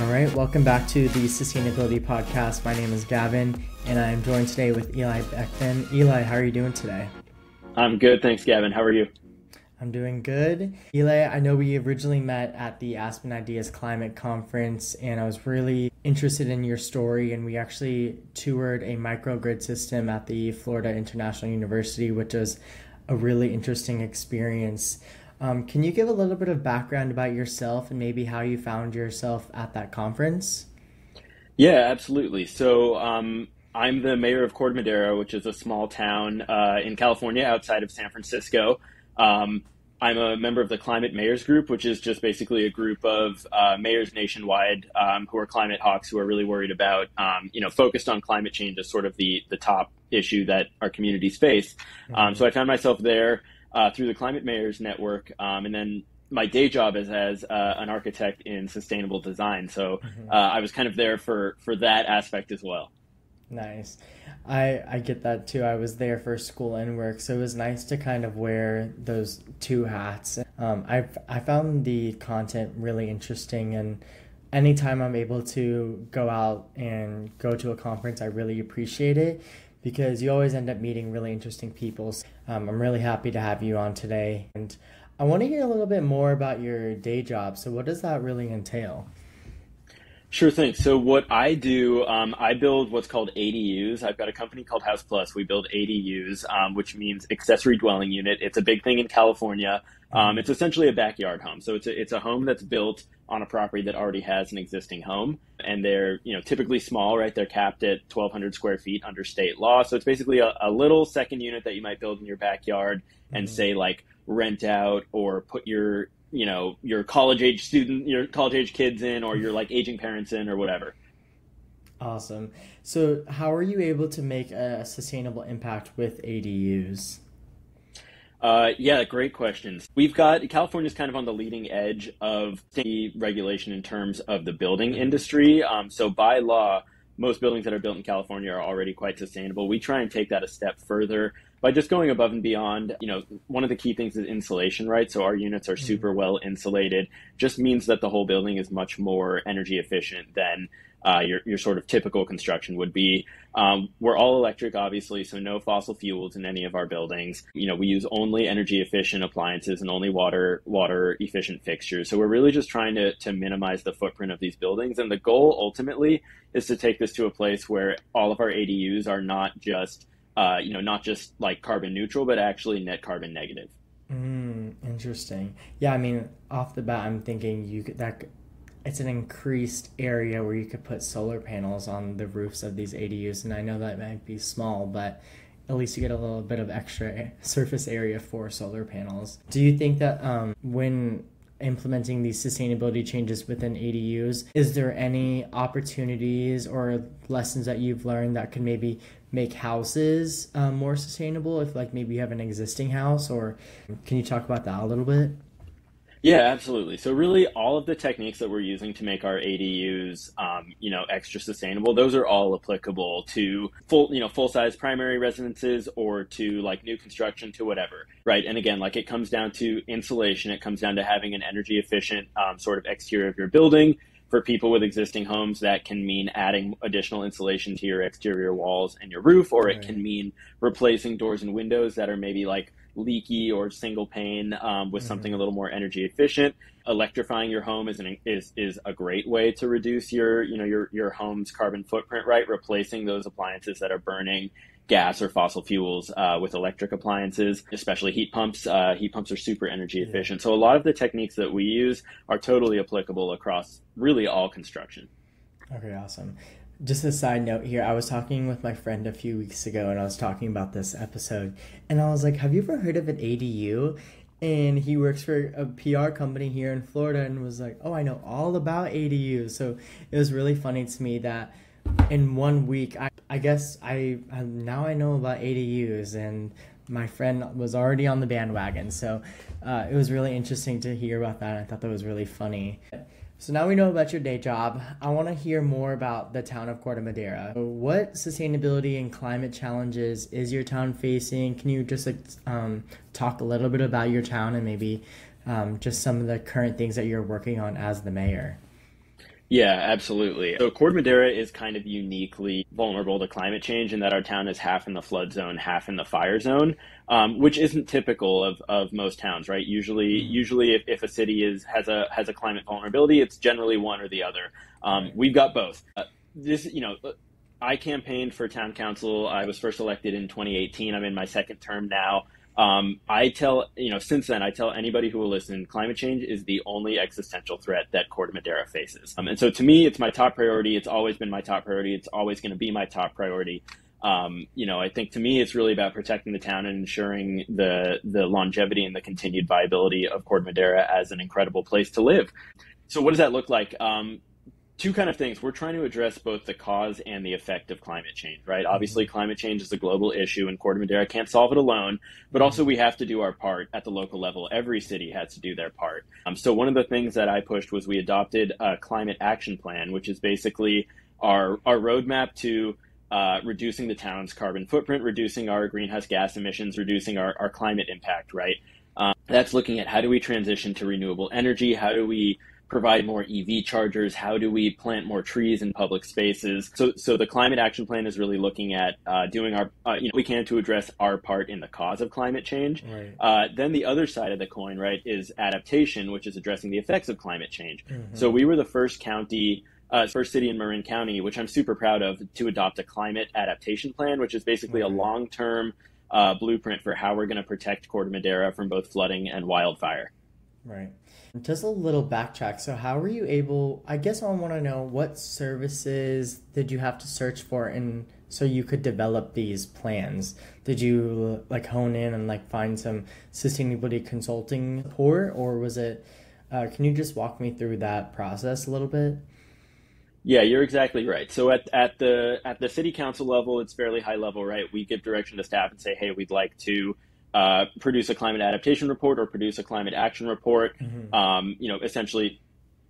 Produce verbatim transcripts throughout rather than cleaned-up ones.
All right, welcome back to the Sustainability Podcast. My name is Gavin, and I am joined today with Eli Beckman. Eli, how are you doing today? I'm good, thanks, Gavin. How are you? I'm doing good. Eli, I know we originally met at the Aspen Ideas Climate Conference, and I was really interested in your story, and we actually toured a microgrid system at the Florida International University, which is a really interesting experience. Um, can you give a little bit of background about yourself and maybe how you found yourself at that conference? Yeah, absolutely. So um, I'm the mayor of Corte Madera, which is a small town uh, in California outside of San Francisco. Um, I'm a member of the Climate Mayors Group, which is just basically a group of uh, mayors nationwide um, who are climate hawks, who are really worried about, um, you know, focused on climate change as sort of the, the top issue that our communities face. Mm-hmm. Um, so I found myself there uh, through the Climate Mayors Network. Um, and then my day job is as uh, an architect in sustainable design. So mm-hmm. uh, I was kind of there for, for that aspect as well. Nice. I, I get that too. I was there for school and work, so it was nice to kind of wear those two hats. Um, I I found the content really interesting, and anytime I'm able to go out and go to a conference, I really appreciate it because you always end up meeting really interesting people. Um, I'm really happy to have you on today, and I want to hear a little bit more about your day job. So what does that really entail? Sure thing. So what I do, um, I build what's called A D Us. I've got a company called House Plus. We build A D Us, um, which means accessory dwelling unit. It's a big thing in California. Um, it's essentially a backyard home. So it's a, it's a home that's built on a property that already has an existing home. And they're, you know, typically small, right? They're capped at twelve hundred square feet under state law. So it's basically a, a little second unit that you might build in your backyard and mm-hmm. say like rent out or put your you know, your college age student, your college age kids in, or your like aging parents in or whatever. Awesome. So how are you able to make a sustainable impact with A D Us? Uh, yeah, great questions. We've got, California's kind of on the leading edge of state regulation in terms of the building industry. Um, so by law, most buildings that are built in California are already quite sustainable. We try and take that a step further by just going above and beyond. You know, one of the key things is insulation, right? So our units are super well insulated. Just means that the whole building is much more energy efficient than uh, your, your sort of typical construction would be. Um, we're all electric, obviously, so no fossil fuels in any of our buildings. You know, we use only energy efficient appliances and only water water efficient fixtures. So we're really just trying to, to minimize the footprint of these buildings. And the goal ultimately is to take this to a place where all of our A D Us are not just Uh, you know, not just like carbon neutral, but actually net carbon negative. Mm, interesting. Yeah, I mean, off the bat, I'm thinking you could, that it's an increased area where you could put solar panels on the roofs of these A D Us, and I know that might be small, but at least you get a little bit of extra surface area for solar panels. Do you think that um, when implementing these sustainability changes within A D Us, is there any opportunities or lessons that you've learned that could maybe make houses um, more sustainable if like maybe you have an existing house, or can you talk about that a little bit? Yeah, absolutely. So really all of the techniques that we're using to make our A D Us, um, you know, extra sustainable, those are all applicable to full, you know, full size primary residences or to like new construction, to whatever, right? And again, like it comes down to insulation. It comes down to having an energy efficient um, sort of exterior of your building. For people with existing homes, that can mean adding additional insulation to your exterior walls and your roof, or it can mean replacing doors and windows that are maybe like leaky or single pane um, with mm-hmm. something a little more energy efficient. Electrifying your home is an, is is a great way to reduce your you know your your home's carbon footprint, right? Replacing those appliances that are burning gas or fossil fuels uh, with electric appliances, especially heat pumps. Uh, heat pumps are super energy efficient. Yeah. So a lot of the techniques that we use are totally applicable across really all construction. Okay, awesome. Just a side note here, I was talking with my friend a few weeks ago and I was talking about this episode and I was like, have you ever heard of an A D U? And he works for a P R company here in Florida and was like, oh, I know all about A D Us. So it was really funny to me that in one week, I, I guess I, I now I know about A D Us, and my friend was already on the bandwagon. So uh, it was really interesting to hear about that. I thought that was really funny. So now we know about your day job. I want to hear more about the town of Corte Madera. What sustainability and climate challenges is your town facing? Can you just um, talk a little bit about your town and maybe um, just some of the current things that you're working on as the mayor? Yeah, absolutely. So Corte Madera is kind of uniquely vulnerable to climate change in that our town is half in the flood zone, half in the fire zone, um, which isn't typical of, of most towns, right? Usually, mm-hmm. usually if, if a city is has a has a climate vulnerability, it's generally one or the other. Um, right. We've got both. Uh, this, you know, I campaigned for town council. I was first elected in twenty eighteen. I'm in my second term now. Um, I tell, you know, since then, I tell anybody who will listen, climate change is the only existential threat that Corte Madera faces. Um, and so to me, it's my top priority. It's always been my top priority. It's always going to be my top priority. Um, you know, I think to me, it's really about protecting the town and ensuring the, the longevity and the continued viability of Corte Madera as an incredible place to live. So what does that look like? Um, Two kind of things. We're trying to address both the cause and the effect of climate change, right? Mm-hmm. Obviously, climate change is a global issue and Corte Madera can't solve it alone, but also we have to do our part at the local level. Every city has to do their part. Um, so one of the things that I pushed was we adopted a climate action plan, which is basically our, our roadmap to uh, reducing the town's carbon footprint, reducing our greenhouse gas emissions, reducing our, our climate impact, right? Um, that's looking at how do we transition to renewable energy? How do we provide more E V chargers? How do we plant more trees in public spaces? So so the climate action plan is really looking at uh, doing our, uh, you know, we can to address our part in the cause of climate change. Right. Uh, then the other side of the coin, right, is adaptation, which is addressing the effects of climate change. Mm-hmm. So we were the first county, uh, first city in Marin County, which I'm super proud of, to adopt a climate adaptation plan, which is basically mm-hmm. a long-term uh, blueprint for how we're going to protect Corte Madera from both flooding and wildfire. Right. Just a little backtrack. So how were you able, I guess I want to know what services did you have to search for and so you could develop these plans? Did you like hone in and like find some sustainability consulting support, or was it, uh, can you just walk me through that process a little bit? Yeah, you're exactly right. So at, at the, at the city council level, it's fairly high level, right? We give direction to staff and say, hey, we'd like to Uh, produce a climate adaptation report or produce a climate action report. Mm-hmm. Um, you know, essentially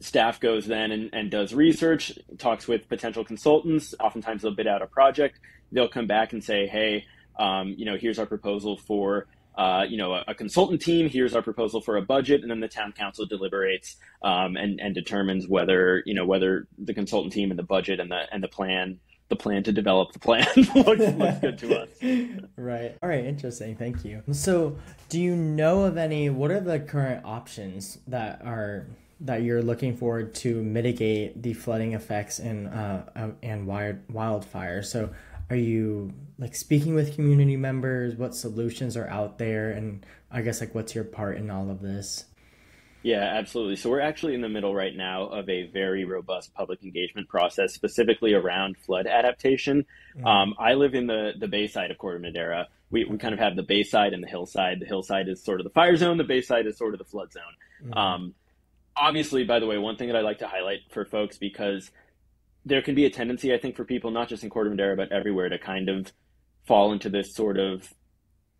staff goes then and, and does research, talks with potential consultants. Oftentimes they'll bid out a project. They'll come back and say, hey, um, you know, here's our proposal for, uh, you know, a, a consultant team. Here's our proposal for a budget. And then the town council deliberates um, and, and determines whether, you know, whether the consultant team and the budget and the, and the plan the plan to develop the plan looks, looks good to us. Right. All right. Interesting. Thank you. So do you know of any, what are the current options that are, that you're looking for to mitigate the flooding effects and, uh, and wild, wildfire? So are you like speaking with community members? What solutions are out there? And I guess like, what's your part in all of this? Yeah, absolutely. So we're actually in the middle right now of a very robust public engagement process, specifically around flood adaptation. Mm-hmm. Um, I live in the, the bayside of Corte Madera. We, we kind of have the bayside and the hillside. The hillside is sort of the fire zone. The bayside is sort of the flood zone. Mm-hmm. Um, obviously, by the way, one thing that I like to highlight for folks, because there can be a tendency, I think, for people, not just in Corte Madera, but everywhere, to kind of fall into this sort of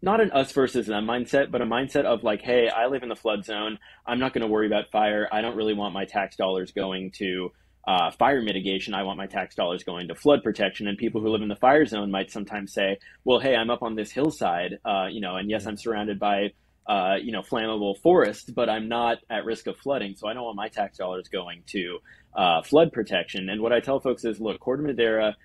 not an us versus them mindset, but a mindset of like, hey, I live in the flood zone. I'm not going to worry about fire. I don't really want my tax dollars going to uh, fire mitigation. I want my tax dollars going to flood protection. And people who live in the fire zone might sometimes say, well, hey, I'm up on this hillside, uh, you know, and yes, I'm surrounded by, uh, you know, flammable forest, but I'm not at risk of flooding. So I don't want my tax dollars going to uh, flood protection. And what I tell folks is, look, Corte Madera,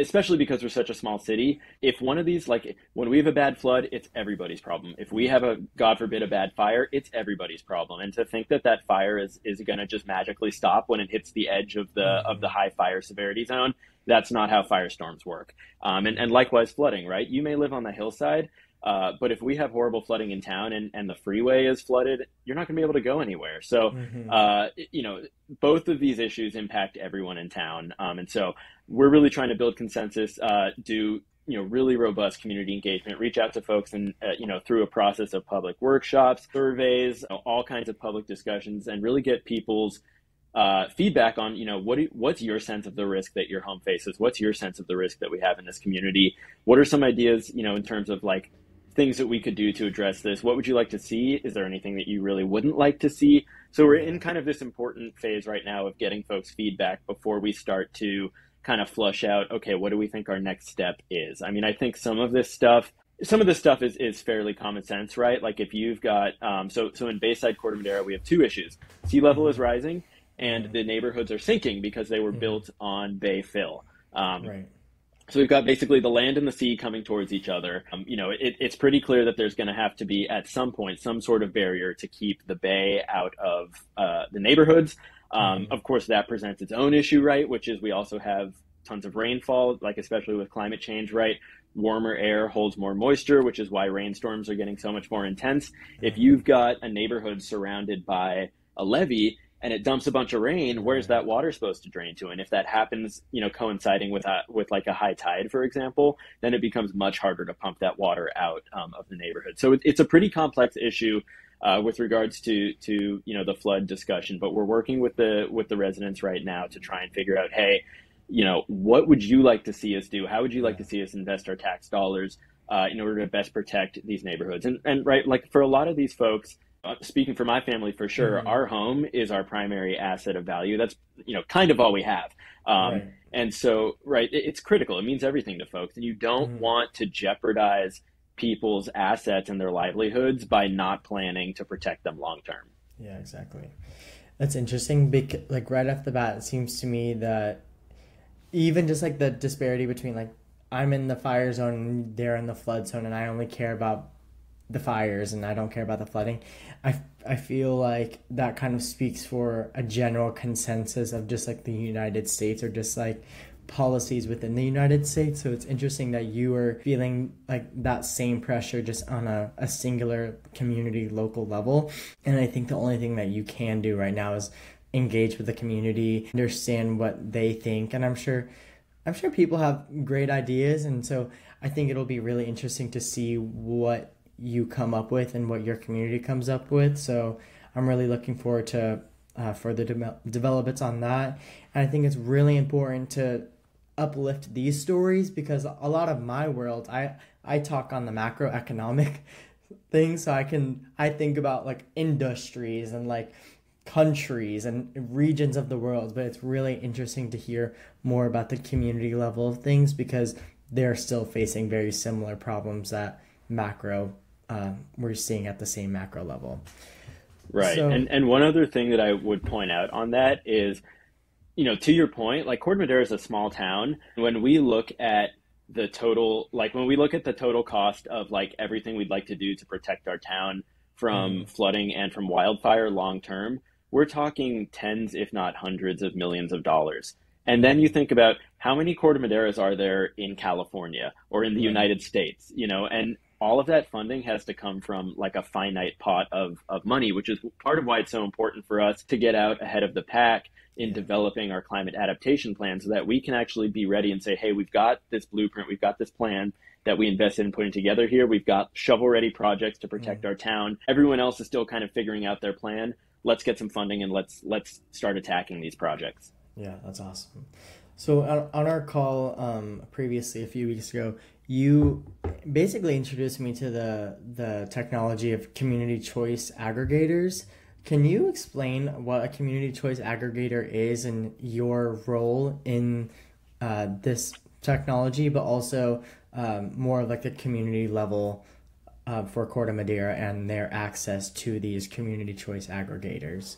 especially because we're such a small city, if one of these, like when we have a bad flood, it's everybody's problem. If we have a, God forbid, a bad fire, it's everybody's problem. And to think that that fire is, is going to just magically stop when it hits the edge of the, of the high fire severity zone, that's not how firestorms work. Um, and, and likewise flooding, right? You may live on the hillside, Uh, but if we have horrible flooding in town and, and the freeway is flooded, you're not going to be able to go anywhere. So, mm-hmm. uh, you know, both of these issues impact everyone in town. Um, and so we're really trying to build consensus, uh, do, you know, really robust community engagement, reach out to folks and, uh, you know, through a process of public workshops, surveys, all kinds of public discussions, and really get people's Uh, feedback on, you know, what what's your sense of the risk that your home faces? What's your sense of the risk that we have in this community? What are some ideas, you know, in terms of like things that we could do to address this? What would you like to see? Is there anything that you really wouldn't like to see? So we're in kind of this important phase right now of getting folks' feedback before we start to kind of flush out, okay, what do we think our next step is? I mean, I think some of this stuff, some of this stuff is, is fairly common sense, right? Like if you've got, um, so, so in Bayside Corte Madera, we have two issues. Sea level is rising. and the neighborhoods are sinking because they were mm-hmm. built on bay fill. Um, right. So we've got basically the land and the sea coming towards each other. Um, you know, it, it's pretty clear that there's going to have to be at some point some sort of barrier to keep the bay out of uh, the neighborhoods. Um, mm-hmm. Of course, that presents its own issue, right? Which is we also have tons of rainfall, like especially with climate change, right? Warmer air holds more moisture, which is why rainstorms are getting so much more intense. Mm-hmm. If you've got a neighborhood surrounded by a levee, and it dumps a bunch of rain, where's that water supposed to drain to? And if that happens, you know, coinciding with a, with like a high tide, for example, then it becomes much harder to pump that water out um, of the neighborhood. So it, it's a pretty complex issue uh, with regards to to you know the flood discussion. But we're working with the with the residents right now to try and figure out, hey, you know, what would you like to see us do? How would you like to see us invest our tax dollars uh, in order to best protect these neighborhoods? And and right, like for a lot of these folks. Uh, speaking for my family, for sure, mm-hmm. our home is our primary asset of value. That's, you know, kind of all we have. Um, right. And so, right, it, it's critical. It means everything to folks. And you don't mm-hmm. want to jeopardize people's assets and their livelihoods by not planning to protect them long term. Yeah, exactly. That's interesting. Because, like, right off the bat, it seems to me that even just like the disparity between like I'm in the fire zone and they're in the flood zone and I only care about the fires and I don't care about the flooding. I, I feel like that kind of speaks for a general consensus of just like the United States or just like policies within the United States. So it's interesting that you are feeling like that same pressure just on a, a singular community local level. And I think the only thing that you can do right now is engage with the community, understand what they think. And I'm sure I'm sure people have great ideas. And so I think it'll be really interesting to see what you come up with and what your community comes up with. So I'm really looking forward to uh, further de- developments on that. And I think it's really important to uplift these stories because a lot of my world, I, I talk on the macroeconomic things. So I can, I think about like industries and like countries and regions of the world, but it's really interesting to hear more about the community level of things because they're still facing very similar problems that macro Uh, we're seeing at the same macro level. Right. So, and and one other thing that I would point out on that is, you know, to your point, like Corte Madera is a small town. When we look at the total, like when we look at the total cost of like everything we'd like to do to protect our town from mm. flooding and from wildfire long term, we're talking tens, if not hundreds of millions of dollars. And then you think about how many Corte Maderas are there in California or in the right. United States, you know, and all of that funding has to come from like a finite pot of, of money, which is part of why it's so important for us to get out ahead of the pack in yeah. developing our climate adaptation plan so that we can actually be ready and say, hey, we've got this blueprint, we've got this plan that we invested in putting together here. We've got shovel ready projects to protect mm-hmm. our town. Everyone else is still kind of figuring out their plan. Let's get some funding and let's let's start attacking these projects. Yeah, that's awesome. So on, on our call um, previously a few weeks ago, you basically introduced me to the the technology of community choice aggregators. Can you explain what a community choice aggregator is and your role in uh, this technology, but also um, more like the community level uh, for Corte Madera and their access to these community choice aggregators?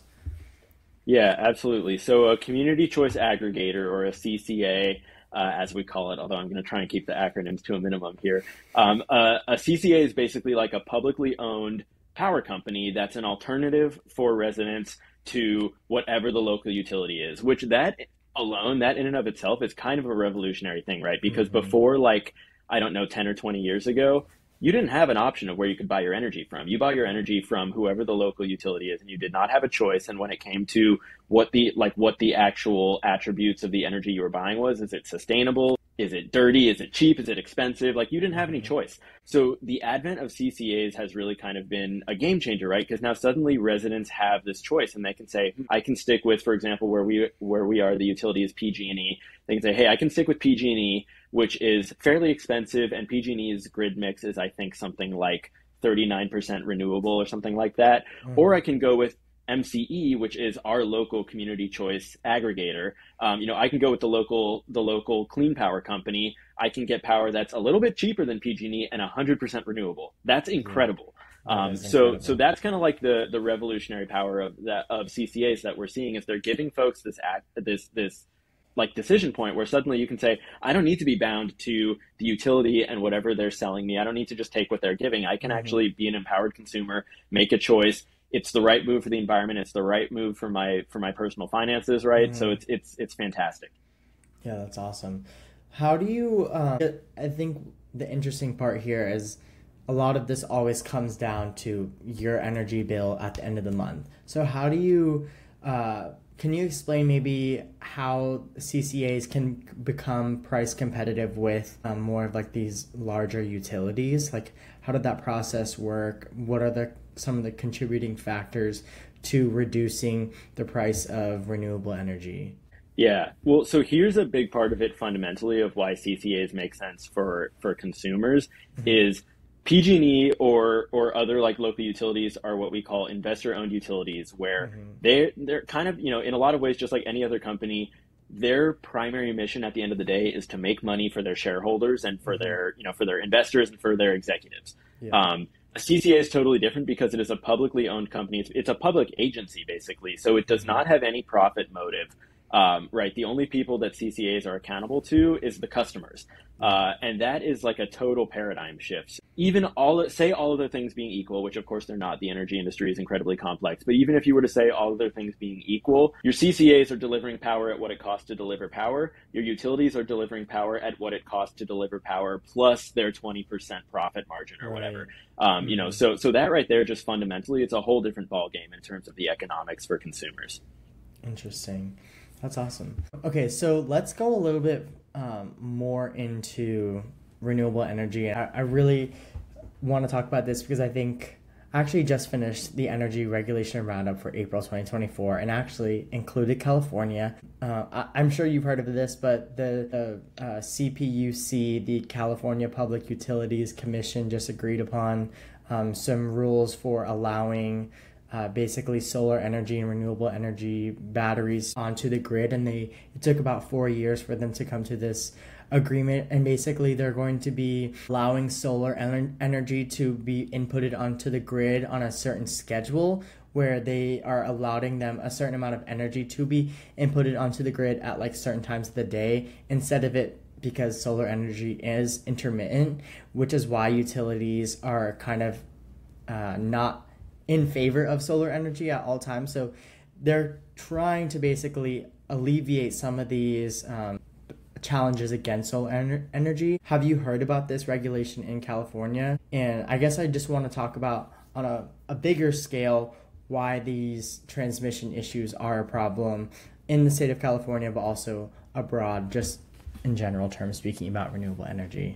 Yeah, absolutely. So a community choice aggregator, or a C C A, Uh, as we call it, although I'm going to try and keep the acronyms to a minimum here. Um, uh, a C C A is basically like a publicly owned power company that's an alternative for residents to whatever the local utility is, which that alone, that in and of itself is kind of a revolutionary thing, right? Because mm-hmm. before, like, I don't know, ten or twenty years ago, you didn't have an option of where you could buy your energy from. You buy your energy from whoever the local utility is, and you did not have a choice. And when it came to what the like what the actual attributes of the energy you were buying was, is it sustainable? Is it dirty? Is it cheap? Is it expensive? Like, you didn't have any choice. So the advent of C C As has really kind of been a game changer, right? Because now suddenly residents have this choice, and they can say, I can stick with, for example, where we where we are, the utility is P G and E. They can say, hey, I can stick with P G and E, which is fairly expensive, and P G and E's grid mix is, I think, something like thirty-nine percent renewable or something like that. Mm-hmm. Or I can go with M C E, which is our local community choice aggregator. Um, you know, I can go with the local the local clean power company. I can get power that's a little bit cheaper than P G and E and one hundred percent renewable. That's incredible. Mm-hmm. Um, so, so that's kind of like the the revolutionary power of that of C C As that we're seeing is they're giving folks this act, this this like decision point where suddenly you can say, I don't need to be bound to the utility and whatever they're selling me. I don't need to just take what they're giving. I can mm-hmm. actually be an empowered consumer, make a choice. It's the right move for the environment. It's the right move for my for my personal finances, right? Mm-hmm. So it's it's it's fantastic. Yeah, that's awesome. How do you? Um, I think the interesting part here is, a lot of this always comes down to your energy bill at the end of the month. So how do you, uh, can you explain maybe how C C As can become price competitive with um, more of like these larger utilities? Like how did that process work? What are the some of the contributing factors to reducing the price of renewable energy? Yeah, well, so here's a big part of it fundamentally of why C C As make sense for, for consumers mm-hmm. is P G and E or or other like local utilities are what we call investor-owned utilities, where mm-hmm. they they're kind of, you know, in a lot of ways just like any other company, their primary mission at the end of the day is to make money for their shareholders and for mm-hmm. their, you know, for their investors and for their executives. Yeah. Um, a C C A is totally different because it is a publicly owned company. It's, it's a public agency basically, so it does not have any profit motive. Um, right. The only people that C C As are accountable to is the customers. Uh, and that is like a total paradigm shift. Even all say all other things being equal, which of course they're not. The energy industry is incredibly complex. But even if you were to say all other things being equal, your C C As are delivering power at what it costs to deliver power. Your utilities are delivering power at what it costs to deliver power plus their twenty percent profit margin or whatever. Right. Um, you know, so so that right there, just fundamentally, it's a whole different ballgame in terms of the economics for consumers. Interesting. That's awesome. Okay, so let's go a little bit um, more into renewable energy. I, I really want to talk about this because I think I actually just finished the energy regulation roundup for April twenty twenty-four and actually included California. Uh, I, I'm sure you've heard of this, but the, the uh, C P U C, the California Public Utilities Commission, just agreed upon um, some rules for allowing Uh, basically solar energy and renewable energy batteries onto the grid, and they it took about four years for them to come to this agreement, and basically they're going to be allowing solar en- energy to be inputted onto the grid on a certain schedule where they are allowing them a certain amount of energy to be inputted onto the grid at like certain times of the day instead of it, because solar energy is intermittent, which is why utilities are kind of uh, not in favor of solar energy at all times. So they're trying to basically alleviate some of these um, challenges against solar ener- energy. Have you heard about this regulation in California? And I guess I just want to talk about on a, a bigger scale why these transmission issues are a problem in the state of California, but also abroad, just in general terms, speaking about renewable energy.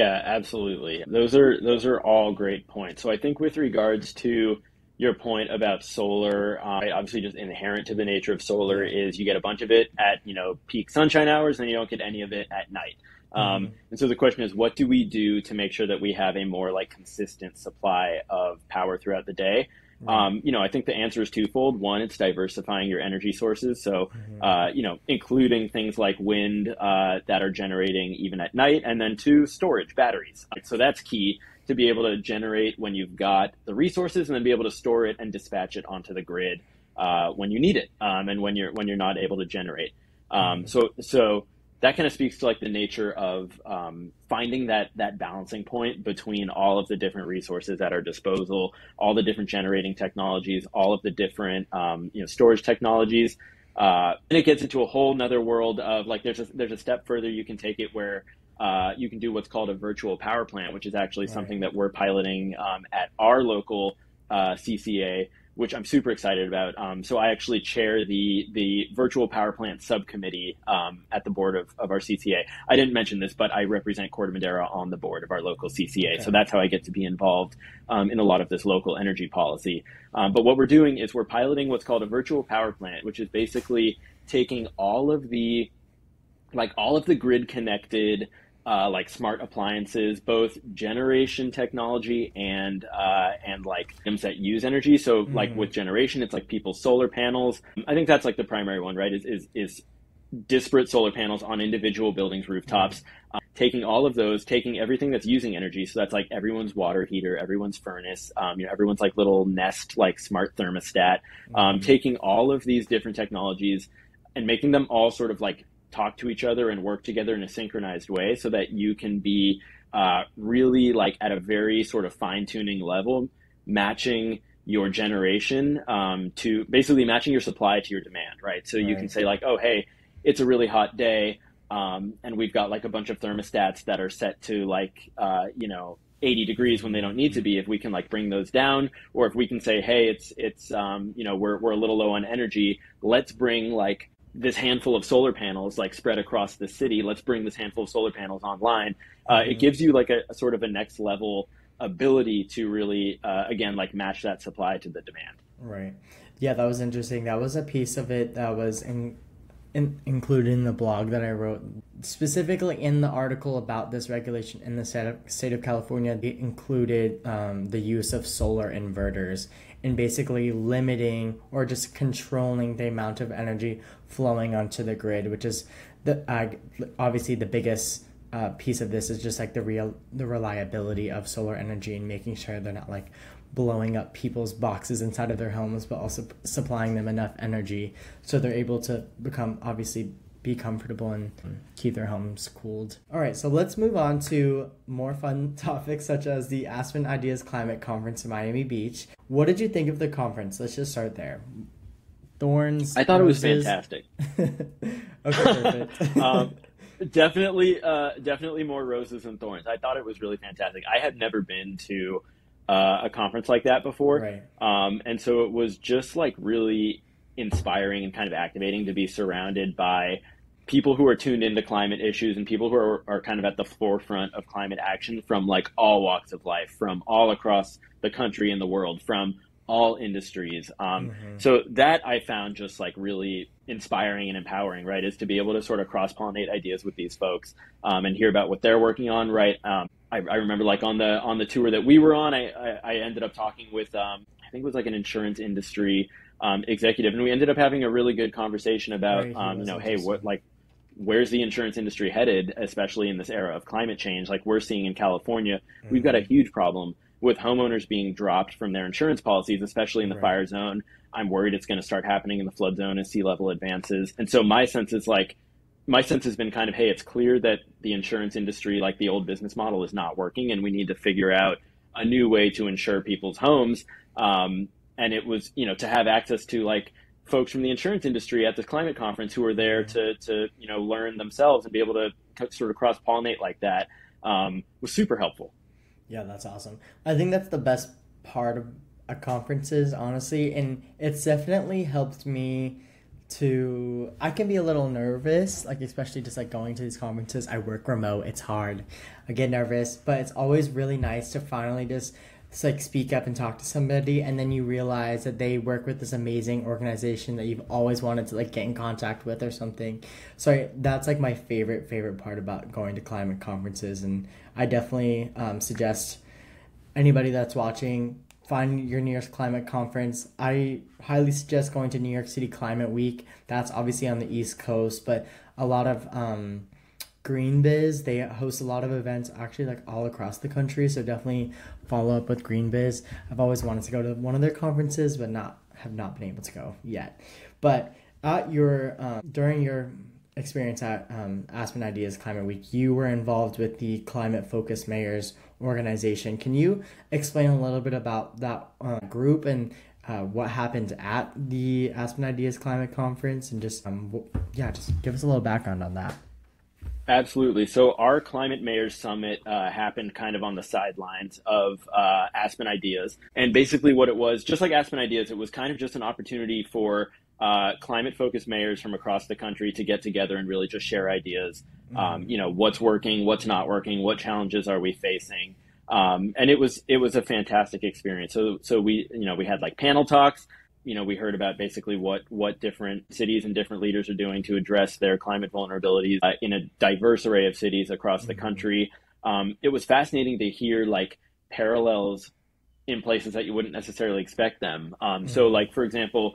Yeah, absolutely. Those are those are all great points. So I think with regards to your point about solar, um, obviously just inherent to the nature of solar is you get a bunch of it at, you know, peak sunshine hours and you don't get any of it at night. Um, mm-hmm. And so the question is, what do we do to make sure that we have a more like consistent supply of power throughout the day? Um, you know, I think the answer is twofold. One, it's diversifying your energy sources. So, mm-hmm. uh, you know, including things like wind uh, that are generating even at night. And then two, storage batteries. So that's key to be able to generate when you've got the resources and then be able to store it and dispatch it onto the grid uh, when you need it um, and when you're when you're not able to generate. Um, mm-hmm. So so that kind of speaks to like the nature of um, finding that that balancing point between all of the different resources at our disposal, all the different generating technologies, all of the different um, you know storage technologies, uh, and it gets into a whole nother world of like there's a, there's a step further you can take it where uh, you can do what's called a virtual power plant, which is actually right. something that we're piloting um, at our local uh, C C A, which I'm super excited about. Um, so I actually chair the the virtual power plant subcommittee um, at the board of, of our C C A. I didn't mention this, but I represent Corte Madera on the board of our local C C A. Okay. So that's how I get to be involved um, in a lot of this local energy policy. Um, but what we're doing is we're piloting what's called a virtual power plant, which is basically taking all of the, like all of the grid connected Uh, like smart appliances, both generation technology and uh, and like items that use energy. So mm-hmm. like with generation, it's like people's solar panels. I think that's like the primary one, right? Is is is disparate solar panels on individual buildings' rooftops, mm-hmm. um, taking all of those, taking everything that's using energy. So that's like everyone's water heater, everyone's furnace, um, you know, everyone's like little Nest, like smart thermostat, mm-hmm. um, taking all of these different technologies and making them all sort of like talk to each other and work together in a synchronized way so that you can be uh, really like at a very sort of fine tuning level, matching your generation um, to basically matching your supply to your demand, right? So right. you can say like, oh, hey, it's a really hot day, um, and we've got like a bunch of thermostats that are set to like, uh, you know, eighty degrees when they don't need to be. If we can like bring those down, or if we can say, hey, it's, it's um, you know, we're, we're a little low on energy. Let's bring like this handful of solar panels like spread across the city. Let's bring this handful of solar panels online. Uh, mm-hmm. It gives you like a, a sort of a next level ability to really, uh, again, like match that supply to the demand. Right. Yeah, that was interesting. That was a piece of it that was in In, included in the blog that I wrote, specifically in the article about this regulation in the state of, state of California. It included um, the use of solar inverters and basically limiting or just controlling the amount of energy flowing onto the grid, which is the uh, obviously the biggest uh, piece of this is just like the real the reliability of solar energy and making sure they're not like blowing up people's boxes inside of their homes, but also supplying them enough energy so they're able to become obviously be comfortable and keep their homes cooled. All right, so let's move on to more fun topics such as the Aspen Ideas Climate Conference in Miami Beach. What did you think of the conference? Let's just start there. Thorns. I thought roses. It was fantastic. Okay, perfect. um, definitely, uh, definitely more roses and thorns. I thought it was really fantastic. I had never been to Uh, a conference like that before. Right. Um, and so it was just like really inspiring and kind of activating to be surrounded by people who are tuned into climate issues and people who are, are kind of at the forefront of climate action from like all walks of life, from all across the country and the world, from all industries. Um, mm-hmm. So that I found just like really inspiring and empowering, right, is to be able to sort of cross-pollinate ideas with these folks um, and hear about what they're working on, right? Um, I, I remember like on the on the tour that we were on, I, I, I ended up talking with, um, I think it was like an insurance industry um, executive, and we ended up having a really good conversation about, right, um, you know, hey, what like, where's the insurance industry headed, especially in this era of climate change? Like we're seeing in California, mm-hmm. we've got a huge problem with homeowners being dropped from their insurance policies, especially in the right. fire zone. I'm worried it's going to start happening in the flood zone as sea level advances. And so my sense is like, my sense has been kind of, hey, it's clear that the insurance industry, like the old business model, is not working, and we need to figure out a new way to insure people's homes. Um, and it was, you know, to have access to like folks from the insurance industry at this climate conference who are there to, to you know, learn themselves and be able to sort of cross-pollinate like that um, was super helpful. Yeah, that's awesome. I think that's the best part of a conferences, honestly, and it's definitely helped me to I can be a little nervous, like especially just like going to these conferences. I work remote, it's hard, I get nervous, but it's always really nice to finally just, just like speak up and talk to somebody, and then you realize that they work with this amazing organization that you've always wanted to like get in contact with or something. So that's like my favorite favorite part about going to climate conferences, and I definitely um, suggest anybody that's watching, find your nearest climate conference. I highly suggest going to New York City Climate Week. That's obviously on the East Coast, but a lot of um, Green Biz, they host a lot of events actually like all across the country. So definitely follow up with Green Biz. I've always wanted to go to one of their conferences, but not have not been able to go yet. But at your um, during your experience at um, Aspen Ideas Climate Week, you were involved with the Climate Focus Mayors organization. Can you explain a little bit about that uh, group and uh, what happened at the Aspen Ideas Climate Conference, and just um, yeah, just give us a little background on that? Absolutely. So our Climate Mayors Summit uh, happened kind of on the sidelines of uh, Aspen Ideas, and basically what it was, just like Aspen Ideas, it was kind of just an opportunity for Uh, climate-focused mayors from across the country to get together and really just share ideas. Um, you know, what's working, what's not working, what challenges are we facing? Um, and it was it was a fantastic experience. So so we you know we had like panel talks. You know, we heard about basically what what different cities and different leaders are doing to address their climate vulnerabilities uh, in a diverse array of cities across the country. Um, it was fascinating to hear like parallels in places that you wouldn't necessarily expect them. Um, so like for example,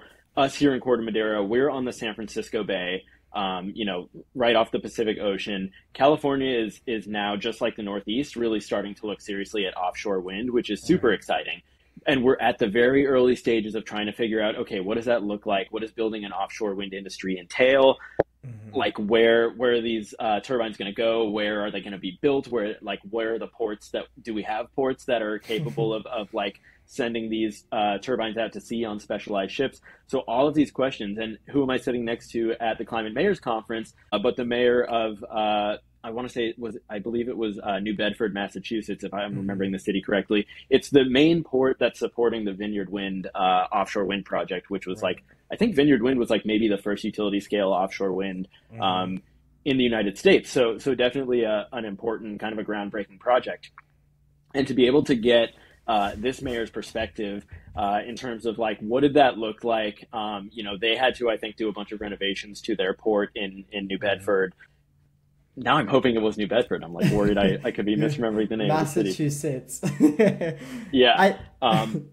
us here in Corte Madera, we're on the San Francisco Bay, um, you know, right off the Pacific Ocean. California is is now, just like the Northeast, really starting to look seriously at offshore wind, which is super exciting. And we're at the very early stages of trying to figure out, okay, what does that look like? What does building an offshore wind industry entail? Mm-hmm. Like where where are these uh, turbines going to go? Where are they going to be built? Where like where are the ports that do we have ports that are capable of, of like sending these uh, turbines out to sea on specialized ships? So all of these questions. And who am I sitting next to at the Climate Mayors Conference? Uh, but the mayor of uh, I want to say it was, I believe it was uh, New Bedford, Massachusetts, if I'm remembering the city correctly. It's the main port that's supporting the Vineyard Wind uh, offshore wind project, which was right. like, I think Vineyard Wind was like maybe the first utility scale offshore wind um, mm-hmm. in the United States. So, so definitely a, an important kind of a groundbreaking project. And to be able to get uh, this mayor's perspective uh, in terms of like, what did that look like? Um, you know, they had to, I think, do a bunch of renovations to their port in, in New Bedford. Mm-hmm. Now I'm hoping it was New Bedford. I'm like worried I, I could be misremembering the name of the city. Massachusetts. yeah. I, um,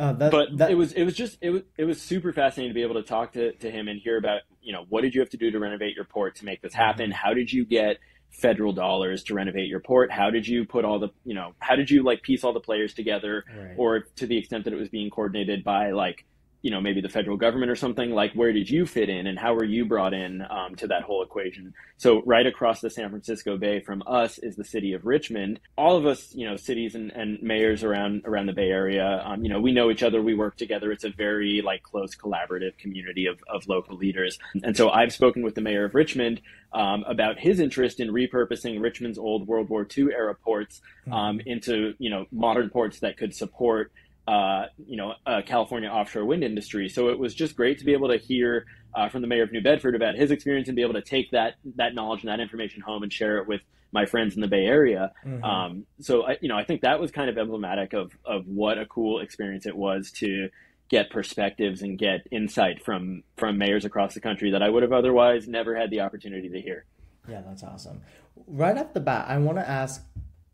uh, that, but that... it was it was just it was it was super fascinating to be able to talk to, to him and hear about, you know, what did you have to do to renovate your port to make this happen? How did you get federal dollars to renovate your port? How did you put all the you know, how did you like piece all the players together? Right. Or to the extent that it was being coordinated by like you know, maybe the federal government or something, like where did you fit in and how were you brought in um, to that whole equation? So right across the San Francisco Bay from us is the city of Richmond. All of us, you know, cities and, and mayors around around the Bay Area, um, you know, we know each other, we work together. It's a very like close collaborative community of, of local leaders. And so I've spoken with the mayor of Richmond um, about his interest in repurposing Richmond's old World War Two era ports um, into, you know, modern ports that could support Uh, you know, uh, California offshore wind industry. So it was just great to be able to hear uh, from the mayor of New Bedford about his experience and be able to take that that knowledge and that information home and share it with my friends in the Bay Area. Mm-hmm. Um, so, I, you know, I think that was kind of emblematic of of what a cool experience it was to get perspectives and get insight from from mayors across the country that I would have otherwise never had the opportunity to hear. Yeah, that's awesome. Right off the bat, I want to ask,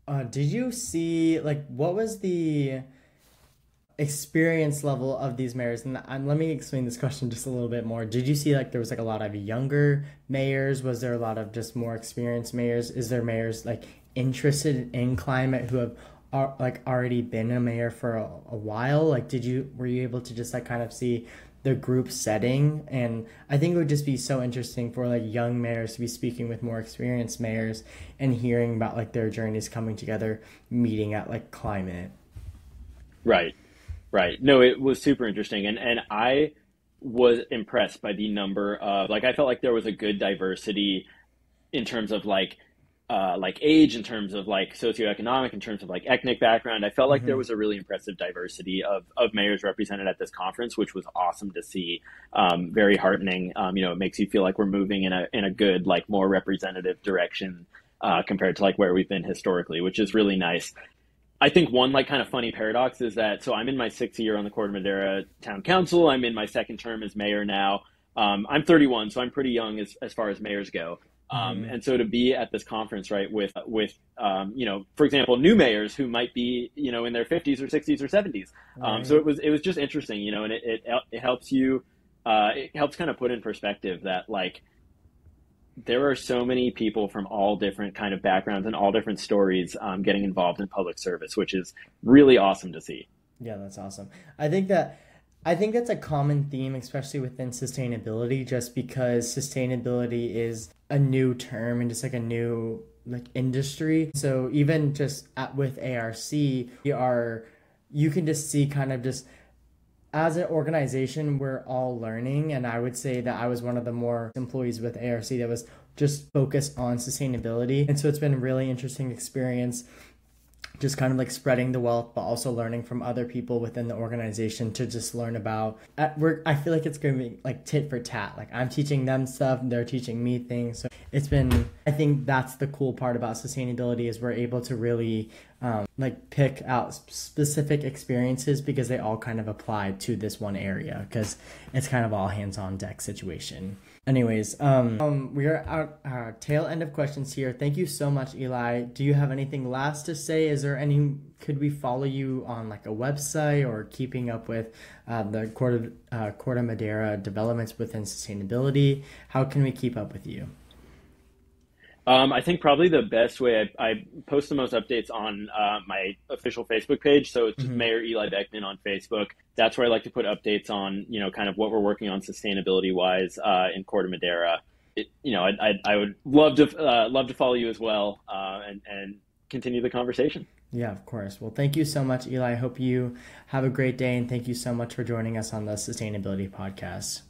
uh, did you see, like, what was the experience level of these mayors? And, and let me explain this question just a little bit more. Did you see like there was like a lot of younger mayors? Was there a lot of just more experienced mayors? Is there mayors like interested in climate who have are, like already been a mayor for a, a while? Like did you were you able to just like kind of see the group setting? And I think it would just be so interesting for like young mayors to be speaking with more experienced mayors and hearing about like their journeys coming together, meeting at like climate. Right. Right. No, it was super interesting. And and I was impressed by the number of like I felt like there was a good diversity in terms of like uh, like age, in terms of like socioeconomic, in terms of like ethnic background. I felt like mm-hmm. there was a really impressive diversity of, of mayors represented at this conference, which was awesome to see. Um, very heartening. Um, you know, it makes you feel like we're moving in a in a good, like more representative direction uh, compared to like where we've been historically, which is really nice. I think one like kind of funny paradox is that, so I'm in my sixth year on the Corte Madera Town Council. I'm in my second term as mayor now. Um, I'm thirty-one, so I'm pretty young as, as far as mayors go. Um, mm-hmm. And so to be at this conference, right, with, with um, you know, for example, new mayors who might be, you know, in their fifties or sixties or seventies. Right. Um, so it was, it was just interesting, you know, and it, it, it helps you, uh, it helps kind of put in perspective that like, there are so many people from all different kind of backgrounds and all different stories um, getting involved in public service, which is really awesome to see. Yeah, that's awesome. I think that I think that's a common theme, especially within sustainability, just because sustainability is a new term and just like a new like industry. So even just at, with A R C, we are you can just see kind of just as an organization, we're all learning, and I would say that I was one of the more employees with A R C that was just focused on sustainability. And so it's been a really interesting experience, just kind of like spreading the wealth, but also learning from other people within the organization to just learn about, at work, I feel like it's going to be like tit for tat. Like I'm teaching them stuff, they're teaching me things. So it's been, I think that's the cool part about sustainability is we're able to really um, like pick out specific experiences because they all kind of apply to this one area because it's kind of all hands on deck situation. Anyways, um, um, we are at our tail end of questions here. Thank you so much, Eli. Do you have anything last to say? Is there any, could we follow you on like a website or keeping up with uh, the Corte, uh, Corte Madera developments within sustainability? How can we keep up with you? Um, I think probably the best way, I, I post the most updates on uh, my official Facebook page. So it's just mm-hmm. Mayor Eli Beckman on Facebook. That's where I like to put updates on, you know, kind of what we're working on sustainability wise uh, in Corte Madera. It, you know, I, I, I would love to uh, love to follow you as well uh, and, and continue the conversation. Yeah, of course. Well, thank you so much, Eli. I hope you have a great day. And thank you so much for joining us on the Sustainability Podcast.